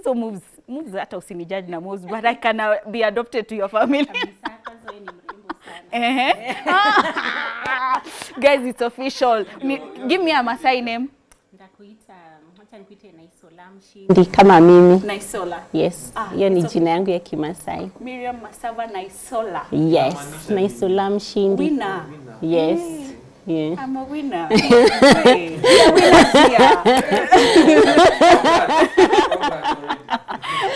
hizo moves hata usinijaji na moves, but I can be adopted to your family. Guys, it's official. Give me a Maasai name. Ndi kama mimi. Naisola. Yes. Hiyo ni jina yangu ya Kimasai. Miriam Masaba Naisola. Yes. Naisola mshindi. Winner. Yes. Yeah. I'm a winner. Hey, a winner here.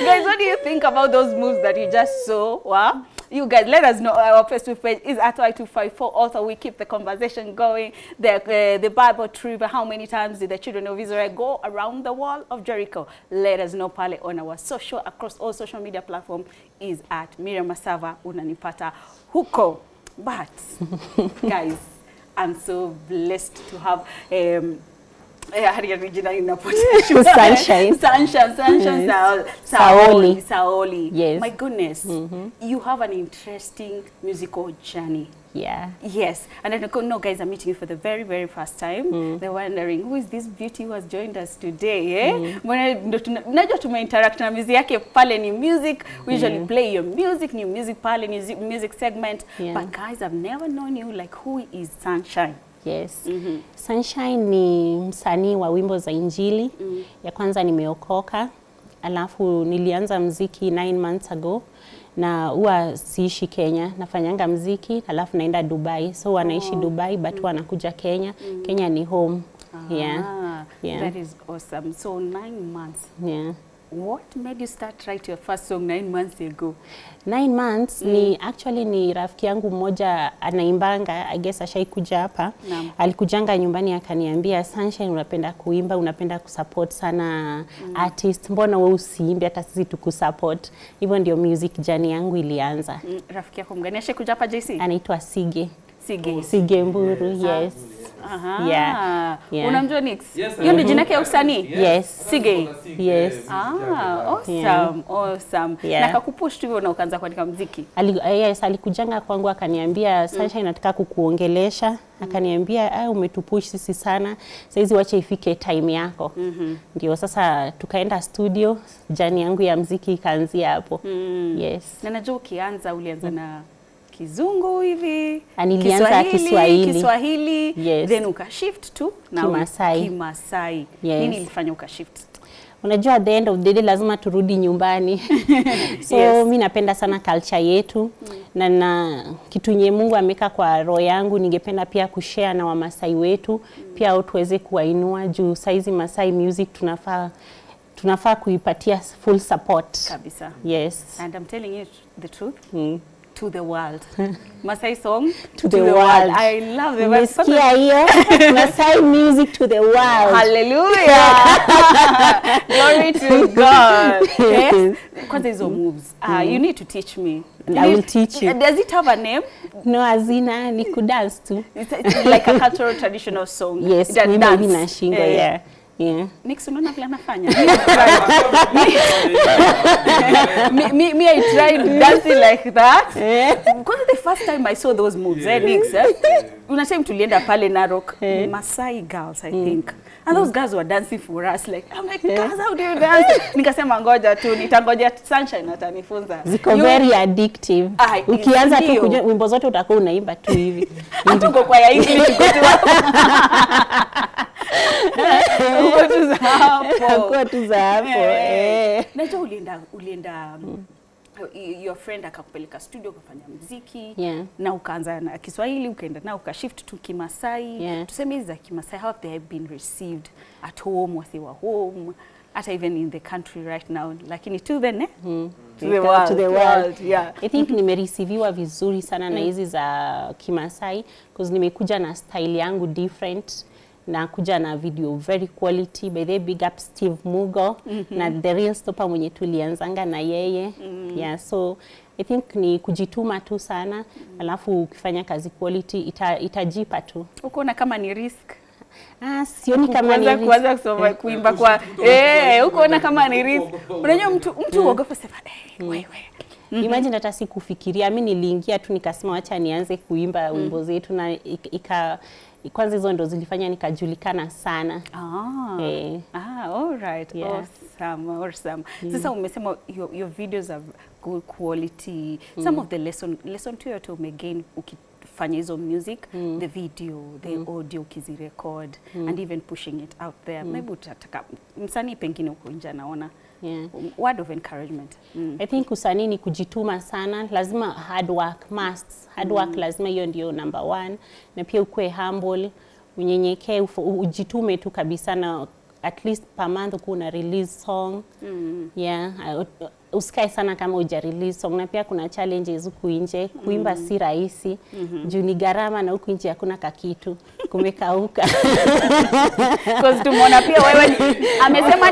Guys, what do you think about those moves that you just saw? Wow. You guys, let us know. Our Facebook page is at Y254. Also, we keep the conversation going. The Bible trivia. But how many times did the children of Israel go around the wall of Jericho? Let us know, pale, on our social, across all social media platform is at Miriam Masava Unanipata Huko. But, guys, I'm so blessed to have... Sunshine Saoli. Saoli. Yes. My goodness, you have an interesting musical journey. Yeah. Yes. And I don't know, guys, I'm meeting you for the very, very first time. They're wondering, who is this beauty who has joined us today? Eh? We usually play your music, new music, music segment. Yeah. But guys, I've never known you like who is Sunshine. Yes. Sunshine ni msanii wa wimbo za injili. Ya kwanza nimeokoka. Alafu nilianza mziki 9 months ago. Na huwa siishi Kenya. Nafanyanga mziki. Alafu naenda Dubai. So wanaishi Dubai but wanakuja Kenya. Kenya ni home. Yeah. That is awesome. So 9 months. Yeah. What made you start write your first song 9 months ago? 9 months ni actually ni rafiki yangu mmoja anaimbanga, I guess ashaikuja hapa. Alikujanga nyumbani akaniambia, Sunshine, unapenda kuimba, unapenda kusupport sana artist. Mbona wewe usiimbe hata sisi tukusupport? Hivyo ndio music journey yangu ilianza. Rafiki yako mgani ashaikuja hapa JC? Anaitwa Sige. Sige Mburu, yes. Yeah. Unamjua Nix? Yes. Hiyo ni jina yake ya usanii? Yes. Sige. Yes. Awesome. Yeah. Awesome. Yeah. Na kakupush tu na ukaanza kuandika muziki. Yes, alikujanga kwangu akaniambia, Sunshine nataka kukuongelesha. Akaniambia, umetupush sisi sana. Saizi wacha ifike time yako. Ndio sasa tukaenda studio, jani yangu ya muziki ikaanzia hapo. Yes. Na najua ukianza ulianza na Kizungu hivi, Kiswahili. Yes. Then ukashift tu na Kimasai. Yes. Nini ilifanya ukashift? Unajua at the end of the day lazima turudi nyumbani. So mimi napenda sana culture yetu na kitu nye Mungu ameka kwa roho yangu, ningependa pia kushare na Wamasai wetu, pia tuweze kuwainua juu saizi Masai music tunafaa kuipatia full support. Kabisa. Yes. And I'm telling you the truth. To the world. Maasai song to the world. I love it. Umesikia hiyo? Maasai music to the world. Hallelujah. Glory to God. Yes. Kwanza hizo moves. You need to teach me. I will teach you. Does it have a name? No, Azina, ni kudance tu. It's like a cultural traditional song. Yes, we dance na shingo. Yeah. Nix, unaona vile anafanya. Me, I tried dancing like that. Because the first time I saw those moves, Nix, unasema tulienda pale Narok, Maasai girls, I think. And those girls were dancing for us. Like, I'm like, girls, how do you dance? Nikasema ngoja tu, nitangoja Sunshine atanifunza. Ziko very addictive. Ukianza tu kujua wimbo zote utakuwa unaimba tu hivi. Hatuko kwa ya English kwa sababu. Nacho ulienda your friend akakupeleka studio kufanya muziki na ukaanza na Kiswahili, ukaenda na ukashift to Kimasai. Tuseme hizi za Kimasai, how they have been received at home, where they were home, at even in the country right now, lakini to the world. Yeah. I think nimerisiviwa vizuri sana na hizi za Kimasai because nimekuja na style yangu different. Na kuja na video very quality. By the big up Steve Mugo na the real stopper mwenye tulianzanga na yeye. Yeah, so I think ni kujituma tu sana. Alafu ukifanya kazi quality itajipa tu. Ukoona kama ni risk? Sioni kama ni risk. Kwanza kusoma kuimba kwa ukoona kama ni risk. Unajua mtu uogopa sema imagine hata sikufikiria. Mimi niliingia tu nikasema acha nianze kuimba wimbo zetu na kwanza hizo ndo zilifanya nikajulikana sana. Alright. Yeah. Awesome. Yeah. Sasa umesema your videos are good quality. Mm. Some of the lesson to your again ukifanya hizo music, the video, the audio ukizirecord and even pushing it out there. Maybe utataka msanii pengine uko nje naona. Yeah. Word of encouragement. I think usanii ni kujituma sana. Lazima hard work must. Hard work lazima hiyo ndio number one. Na pia ukue humble, unyenyekee, ujitume tu kabisa na at least per month kuna release song. Yeah, usikae sana kama uja release song. Na pia kuna challenges huku nje, kuimba si rahisi. Juu ni gharama na huku nje hakuna kakitu. Kumekauka. Cuz tumeona pia wewe amesema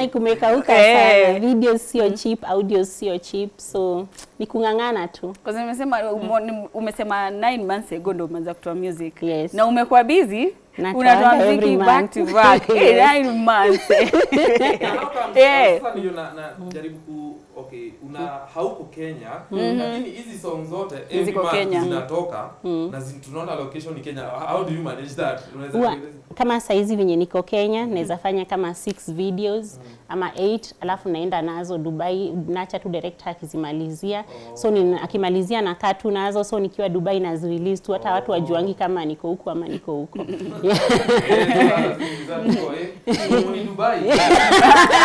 ni kumekauka sana. Videos sio cheap, audio sio cheap. So ni kungangana tu. Cuz nimesema umesema 9 months ago ndo umeanza kutoa music. Yes. Na umekuwa busy. Unatoa muziki back to back. Eh, 9 months. Sasa ndio na jaribu ku hauko Kenya, lakini hizi songs zote zinatoka na tunaona location ni Kenya. How do you manage that? Kama saizi venye niko Kenya, naweza fanya kama 6 videos ama 8, alafu naenda nazo Dubai, naacha tu director akizimalizia. So akimalizia na katu nazo, so nikiwa Dubai nazo release tu, hata watu wajuangi kama niko huko ama niko huko.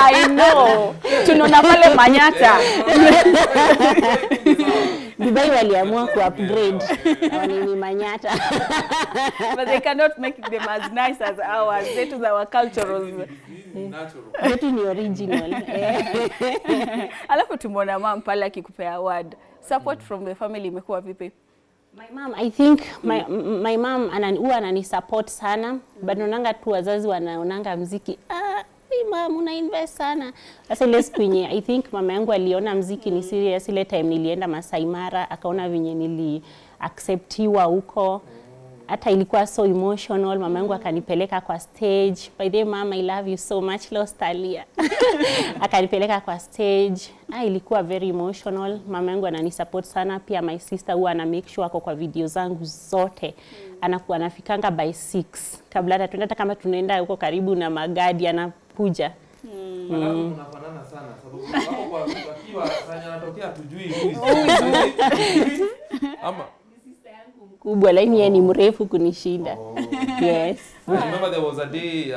I know. Tunaona pale Manyata. Dubai waliamua ku upgrade. Ni Manyata. But they cannot make them as nice as ours. That is our cultural. Natural. That is original. Alafu tumeona mama pale akikupea award. Support from the family imekuwa vipi? My mom, I think my mom anani support sana, but nonanga tu wazazi wanaonanga muziki. Mama una invest sana. Sasa ile siku yenye I think mama yangu aliona muziki ni serious, ile time nilienda Maasai Mara akaona vinye nili acceptiwa huko. Hata ilikuwa so emotional, mama yangu akanipeleka kwa stage. By the way, mama, I love you so much, Lostalia. Akanipeleka kwa stage. Ilikuwa very emotional. Mama yangu ananisupport sana. Pia my sister huwa ana make sure ako kwa video zangu zote. Anakuwa anafikanga by 6. Kabla hata tunaenda kama tunaenda huko karibu na magadi anakuja. Malamu kunafanana sana sababu wao kwa wakiwa sana natokea tujui huyu. Ama kubwa laini yeye ni mrefu kunishinda. Yes. I remember there was a day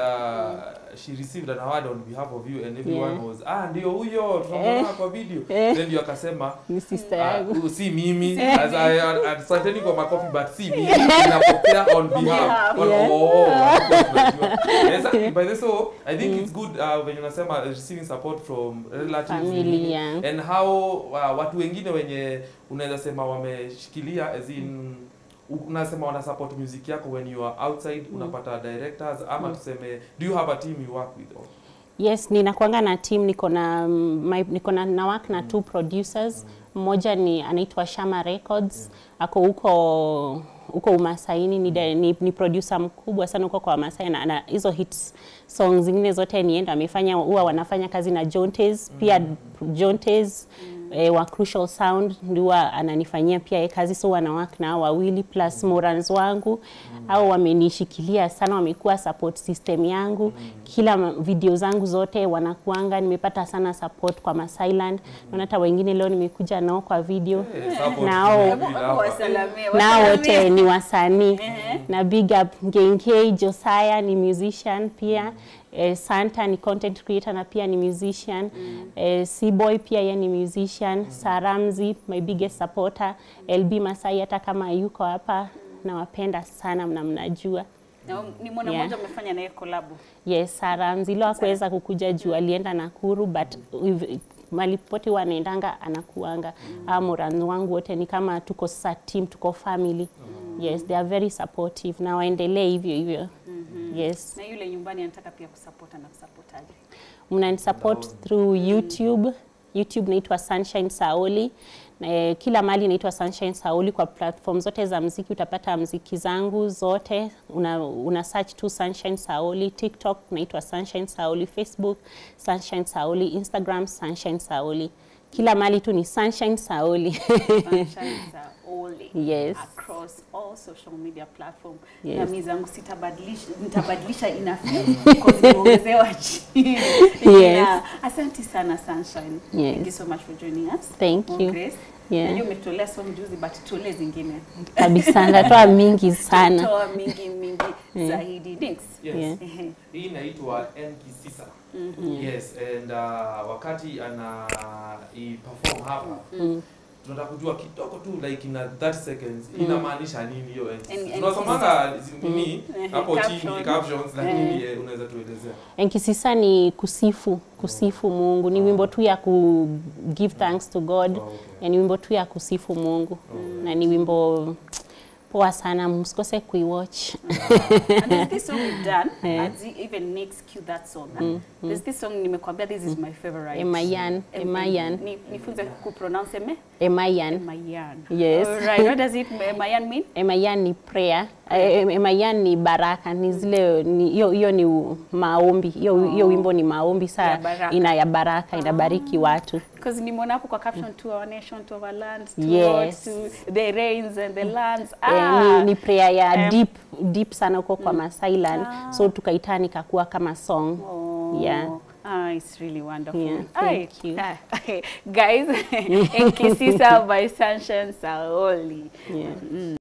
she received an award on behalf of you and everyone was ndio huyo tunaona kwa video. Then you akasema ni sister yangu. Si mimi as I certainly got my coffee but si mimi napokea on behalf. Yes, by the so I think it's good when you nasema receiving support from relatives and how watu wengine wenye unaweza sema wameshikilia as in unasema wana support music yako when you are outside unapata directors ama tuseme do you have a team you work with? Yes, ninakuanga na team, niko na work na 2 producers. Mmoja ni anaitwa Shama Records, ako huko Umasaini, ni producer mkubwa sana huko kwa Maasai na hizo hits songs zingine zote nienda amefanya, huwa wanafanya kazi na Jontez, pia Jontez wa Crucial Sound ndio ananifanyia pia kazi, so wana work na wawili plus morans wangu au wamenishikilia sana, wamekuwa support system yangu. Kila video zangu zote wanakuanga, nimepata sana support kwa Masailand. Naona hata wengine leo nimekuja nao kwa video. Nao wote ni wasanii. Na big up Genkei Josiah ni musician pia. Santa ni content creator na pia ni musician. C-Boy pia ya ni musician. Saramzi, my biggest supporter. LB Maasai hata kama yuko hapa. Na wapenda sana na mnajua. Na ni mwana mmoja umefanya na yeye collab. Yes, Saramzi leo hakuweza kukuja juu alienda Nakuru but malipoti wanaendanga anakuanga. Morans wangu wote ni kama tuko sasa team, tuko family. Yes, they are very supportive. Na waendelee hivyo hivyo. Yes. Na yule nyumbani anataka pia kusupport na supportaje? Mnanisupport through YouTube. YouTube naitwa Sunshine Saoli. Kila mali naitwa Sunshine Saoli kwa platform zote za muziki, utapata muziki zangu zote. Una search tu Sunshine Saoli. TikTok naitwa Sunshine Saoli, Facebook Sunshine Saoli, Instagram Sunshine Saoli. Kila mali tu ni Sunshine Saoli. Sunshine Saoli. Yes. Across across all social media platform. Yes. Na mizangu nitabadilisha inafi because nimeongezewa chini. Yes. Asante sana Sunshine. Yes. Thank you so much for joining us. Thank you. Grace. Yeah. Najua umetolea somo juzi but tole zingine. Kabisa natoa mingi sana. Natoa mingi zaidi. Next. Yes. Yeah. Hii inaitwa NK6. Yes, and wakati ana perform hapa. Tunataka kujua kidogo tu like in 30 seconds inamaanisha nini hiyo NK6. Tunasomanga nini hapo chini captions lakini unaweza tuelezea. NK6 ni kusifu Mungu. Ni wimbo tu ya ku give thanks to God. Oh, okay. Ni wimbo tu ya kusifu Mungu. Okay. Na ni wimbo poa sana, msikose kuiwatch. And there's this song we've done, and even next cue that song. There's this song nimekwambia, this is my favorite. Emayan. Nifunze kupronounce me? Emayan. Yes. All right, what does Emayan mean? Emayan ni prayer. Emayan ni baraka, ni zile, hiyo ni maombi, hiyo wimbo ni maombi saa ina ya baraka, inabariki watu. Because nimeona hapo kwa caption, to our nation, to our lands, to yes. Lord, to the rains and the lands. Ni prayer ya deep sana huko kwa Maasai land. So tukaitani kakuwa kama song. Oh. Yeah. Ah, it's really wonderful. Yeah, thank you. Okay, guys, NK6 by Sunshine Saoli. Yeah.